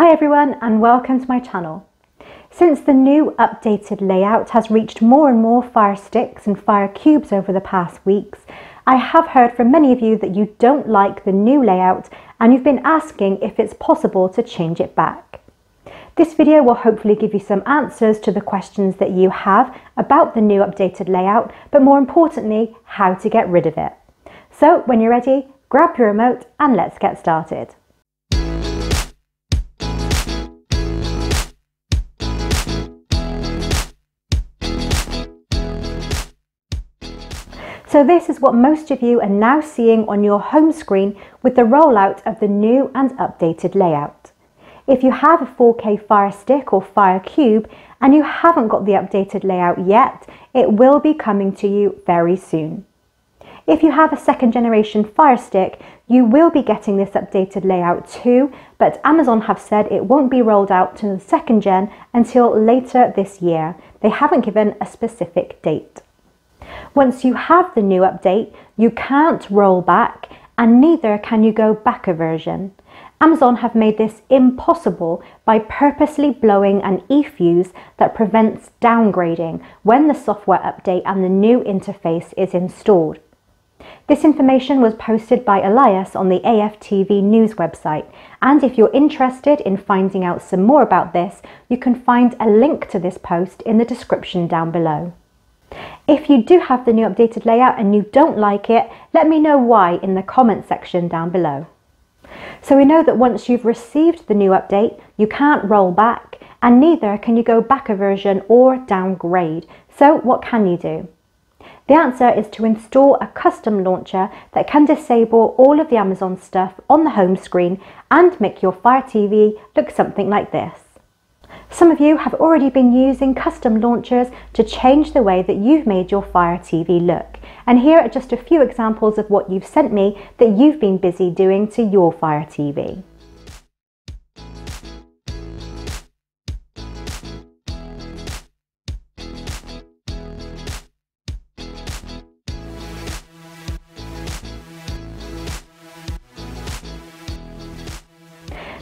Hi everyone and welcome to my channel. Since the new updated layout has reached more and more Fire Sticks and Fire Cubes over the past weeks, I have heard from many of you that you don't like the new layout and you've been asking if it's possible to change it back. This video will hopefully give you some answers to the questions that you have about the new updated layout, but more importantly, how to get rid of it. So when you're ready, grab your remote and let's get started. So this is what most of you are now seeing on your home screen with the rollout of the new and updated layout. If you have a 4K Fire Stick or Fire Cube and you haven't got the updated layout yet, it will be coming to you very soon. If you have a second generation Fire Stick, you will be getting this updated layout too, but Amazon have said it won't be rolled out to the second gen until later this year. They haven't given a specific date. Once you have the new update, you can't roll back and neither can you go back a version. Amazon have made this impossible by purposely blowing an e-fuse that prevents downgrading when the software update and the new interface is installed. This information was posted by Elias on the AFTV News website, and if you're interested in finding out some more about this, you can find a link to this post in the description down below. If you do have the new updated layout and you don't like it, let me know why in the comment section down below. So we know that once you've received the new update, you can't roll back and neither can you go back a version or downgrade. So what can you do? The answer is to install a custom launcher that can disable all of the Amazon stuff on the home screen and make your Fire TV look something like this. Some of you have already been using custom launchers to change the way that you've made your Fire TV look. And here are just a few examples of what you've sent me that you've been busy doing to your Fire TV.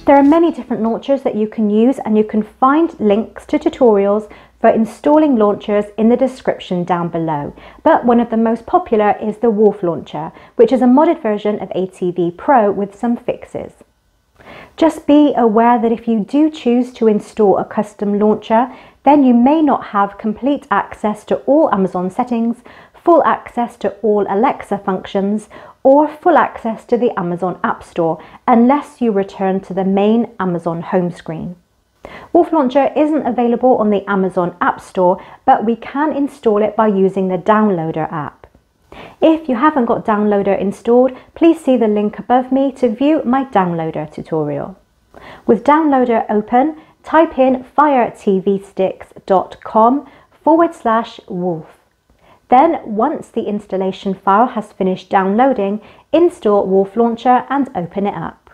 There are many different launchers that you can use and you can find links to tutorials for installing launchers in the description down below. But one of the most popular is the Wolf Launcher, which is a modded version of ATV Pro with some fixes. Just be aware that if you do choose to install a custom launcher, then you may not have complete access to all Amazon settings, full access to all Alexa functions, or full access to the Amazon App Store, unless you return to the main Amazon home screen. Wolf Launcher isn't available on the Amazon App Store, but we can install it by using the Downloader app. If you haven't got Downloader installed, please see the link above me to view my Downloader tutorial. With Downloader open, type in firetvsticks.com/wolf. Then, once the installation file has finished downloading, install Wolf Launcher and open it up.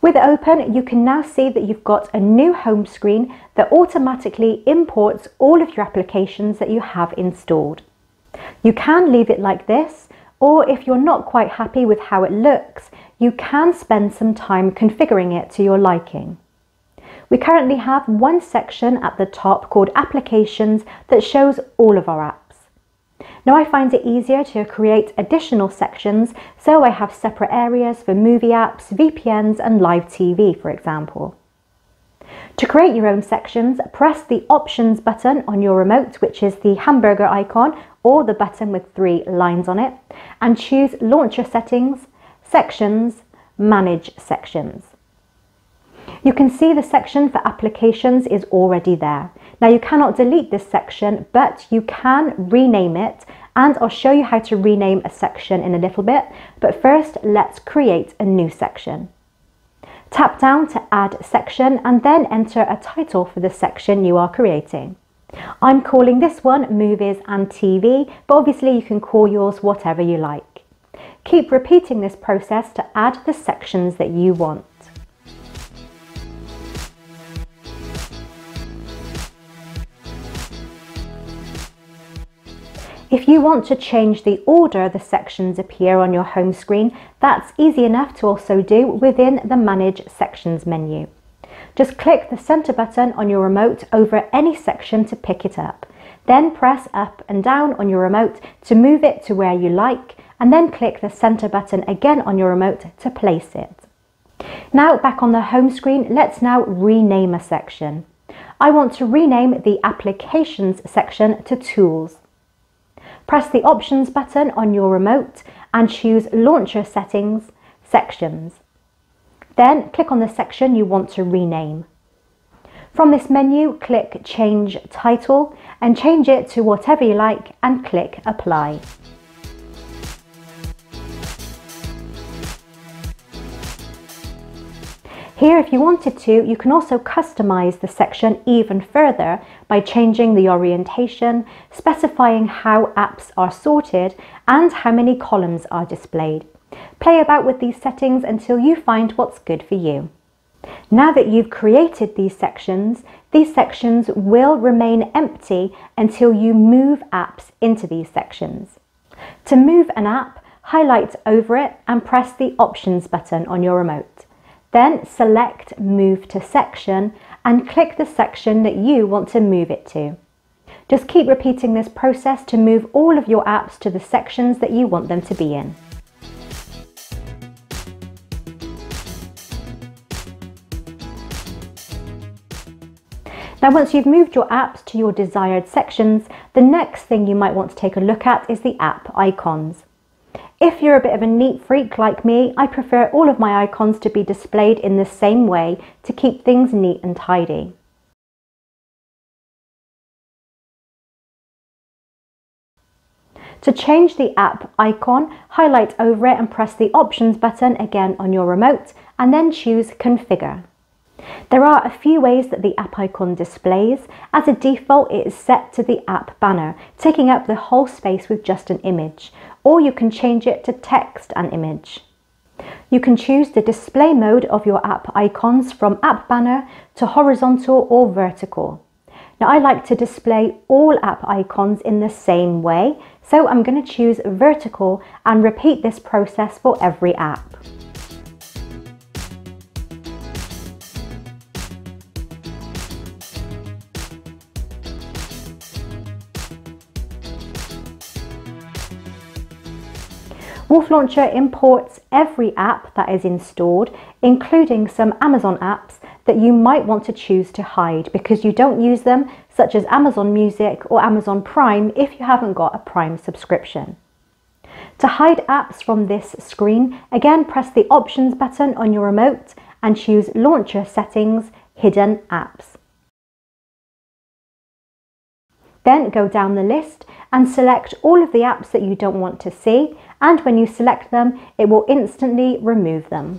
With open, you can now see that you've got a new home screen that automatically imports all of your applications that you have installed. You can leave it like this, or if you're not quite happy with how it looks, you can spend some time configuring it to your liking. We currently have one section at the top called Applications that shows all of our apps. Now I find it easier to create additional sections, so I have separate areas for movie apps, VPNs and live TV, for example. To create your own sections, press the Options button on your remote, which is the hamburger icon or the button with three lines on it, and choose Launcher Settings, Sections, Manage Sections. You can see the section for applications is already there. Now you cannot delete this section, but you can rename it, and I'll show you how to rename a section in a little bit, but first let's create a new section. Tap down to add section and then enter a title for the section you are creating. I'm calling this one Movies and TV, but obviously you can call yours whatever you like. Keep repeating this process to add the sections that you want. If you want to change the order the sections appear on your home screen, that's easy enough to also do within the Manage Sections menu. Just click the center button on your remote over any section to pick it up. Then press up and down on your remote to move it to where you like, and then click the center button again on your remote to place it. Now back on the home screen, let's now rename a section. I want to rename the Applications section to Tools. Press the Options button on your remote and choose Launcher Settings, Sections. Then click on the section you want to rename. From this menu, click Change Title and change it to whatever you like and click Apply. Here, if you wanted to, you can also customize the section even further by changing the orientation, specifying how apps are sorted and how many columns are displayed. Play about with these settings until you find what's good for you. Now that you've created these sections will remain empty until you move apps into these sections. To move an app, highlight over it and press the Options button on your remote. Then select Move to Section and click the section that you want to move it to. Just keep repeating this process to move all of your apps to the sections that you want them to be in. Now once you've moved your apps to your desired sections, the next thing you might want to take a look at is the app icons. If you're a bit of a neat freak like me, I prefer all of my icons to be displayed in the same way to keep things neat and tidy. To change the app icon, highlight over it and press the Options button again on your remote and then choose Configure. There are a few ways that the app icon displays. As a default, it is set to the app banner, taking up the whole space with just an image, or you can change it to text and image. You can choose the display mode of your app icons from app banner to horizontal or vertical. Now I like to display all app icons in the same way, so I'm going to choose vertical and repeat this process for every app. Wolf Launcher imports every app that is installed, including some Amazon apps that you might want to choose to hide because you don't use them, such as Amazon Music or Amazon Prime if you haven't got a Prime subscription. To hide apps from this screen, again press the Options button on your remote and choose Launcher Settings, Hidden Apps. Then go down the list and select all of the apps that you don't want to see, and when you select them, it will instantly remove them.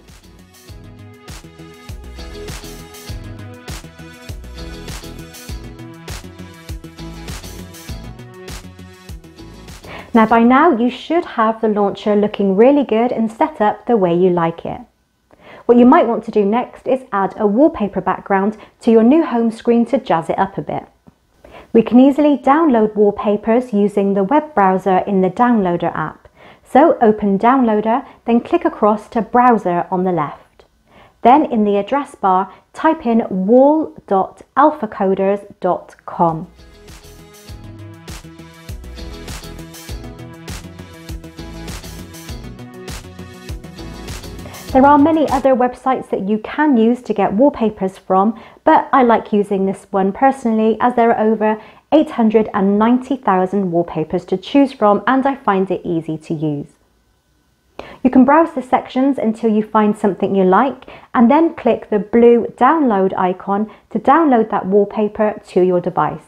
Now by now you should have the launcher looking really good and set up the way you like it. What you might want to do next is add a wallpaper background to your new home screen to jazz it up a bit. We can easily download wallpapers using the web browser in the Downloader app. So open Downloader, then click across to Browser on the left. Then in the address bar, type in wall.alphacoders.com. There are many other websites that you can use to get wallpapers from, but I like using this one personally as there are over 890,000 wallpapers to choose from and I find it easy to use. You can browse the sections until you find something you like and then click the blue download icon to download that wallpaper to your device.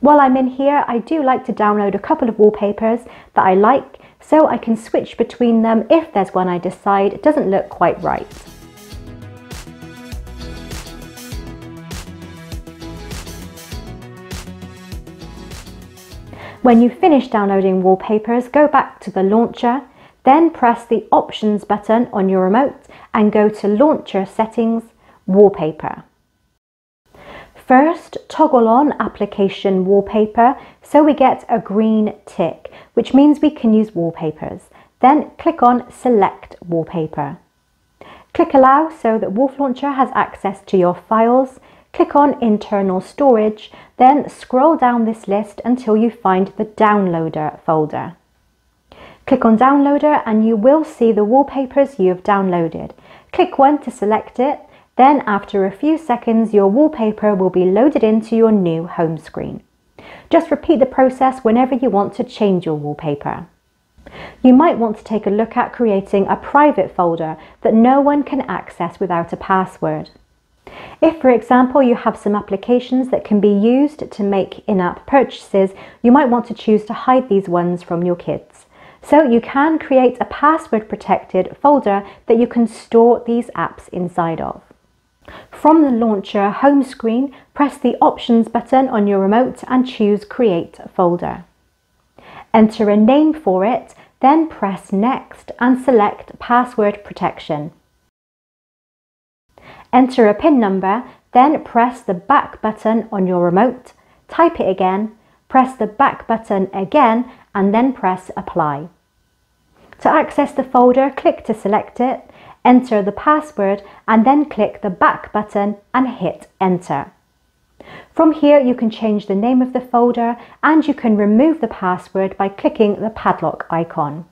While I'm in here, I do like to download a couple of wallpapers that I like, so I can switch between them if there's one I decide doesn't look quite right. When you finish downloading wallpapers, go back to the launcher, then press the Options button on your remote and go to Launcher Settings, Wallpaper. First, toggle on Application Wallpaper so we get a green tick, which means we can use wallpapers. Then click on Select Wallpaper. Click Allow so that Wolf Launcher has access to your files. Click on Internal Storage, then scroll down this list until you find the Downloader folder. Click on Downloader and you will see the wallpapers you have downloaded. Click one to select it, then after a few seconds your wallpaper will be loaded into your new home screen. Just repeat the process whenever you want to change your wallpaper. You might want to take a look at creating a private folder that no one can access without a password. If, for example, you have some applications that can be used to make in-app purchases, you might want to choose to hide these ones from your kids. So you can create a password-protected folder that you can store these apps inside of. From the Launcher home screen, press the Options button on your remote and choose Create Folder. Enter a name for it, then press Next and select Password Protection. Enter a PIN number, then press the back button on your remote, type it again, press the back button again, and then press Apply. To access the folder, click to select it, enter the password, and then click the back button and hit Enter. From here, you can change the name of the folder and you can remove the password by clicking the padlock icon.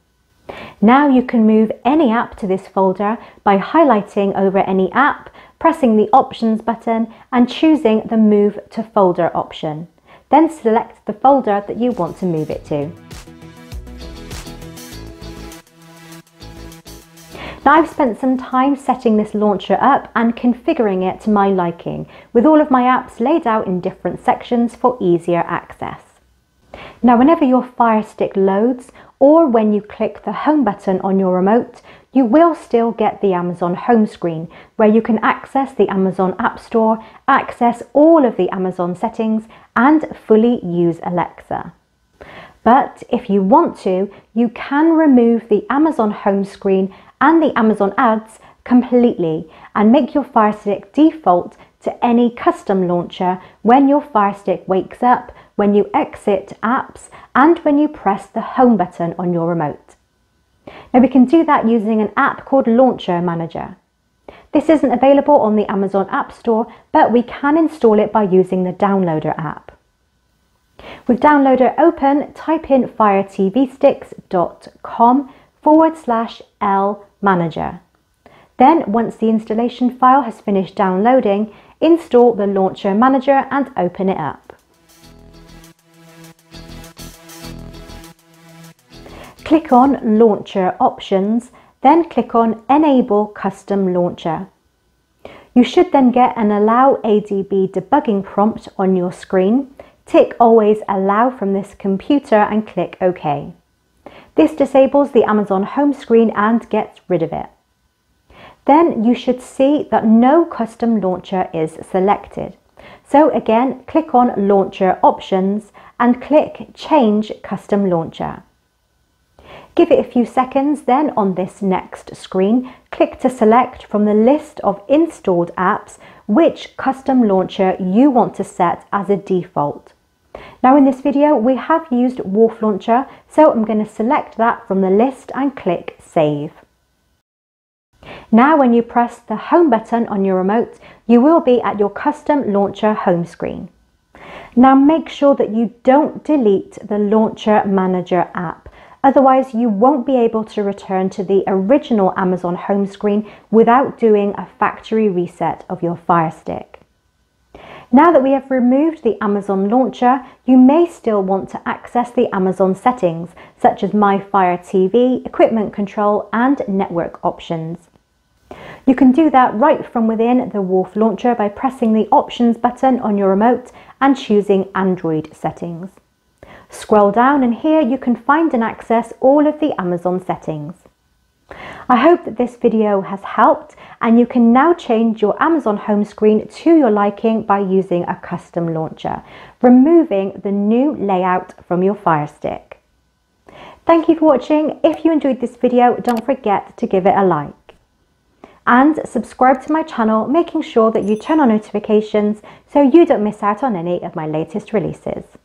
Now you can move any app to this folder by highlighting over any app, pressing the Options button and choosing the Move to Folder option. Then select the folder that you want to move it to. Now I've spent some time setting this launcher up and configuring it to my liking, with all of my apps laid out in different sections for easier access. Now whenever your Fire Stick loads, or when you click the Home button on your remote, you will still get the Amazon home screen, where you can access the Amazon App Store, access all of the Amazon settings, and fully use Alexa. But if you want to, you can remove the Amazon home screen and the Amazon ads completely and make your Fire Stick default to any custom launcher when your Fire Stick wakes up, when you exit apps, and when you press the Home button on your remote. Now we can do that using an app called Launcher Manager. This isn't available on the Amazon App Store, but we can install it by using the Downloader app. With Downloader open, type in firetvsticks.com/L Manager. Then, once the installation file has finished downloading, install the Launcher Manager and open it up. Click on Launcher Options, then click on Enable Custom Launcher. You should then get an Allow ADB debugging prompt on your screen. Tick Always Allow from this computer and click OK. This disables the Amazon home screen and gets rid of it. Then you should see that no custom launcher is selected. So again, click on Launcher Options and click Change Custom Launcher. Give it a few seconds, then on this next screen, click to select from the list of installed apps which custom launcher you want to set as a default. Now in this video, we have used Wolf Launcher, so I'm going to select that from the list and click Save. Now when you press the Home button on your remote, you will be at your custom launcher home screen. Now make sure that you don't delete the Launcher Manager app, otherwise you won't be able to return to the original Amazon home screen without doing a factory reset of your Fire Stick. Now that we have removed the Amazon launcher, you may still want to access the Amazon settings, such as My Fire TV, Equipment Control, and Network Options. You can do that right from within the Wolf Launcher by pressing the Options button on your remote and choosing Android Settings. Scroll down and here you can find and access all of the Amazon settings. I hope that this video has helped and you can now change your Amazon home screen to your liking by using a custom launcher, removing the new layout from your Fire Stick. Thank you for watching. If you enjoyed this video, don't forget to give it a like. And subscribe to my channel, making sure that you turn on notifications so you don't miss out on any of my latest releases.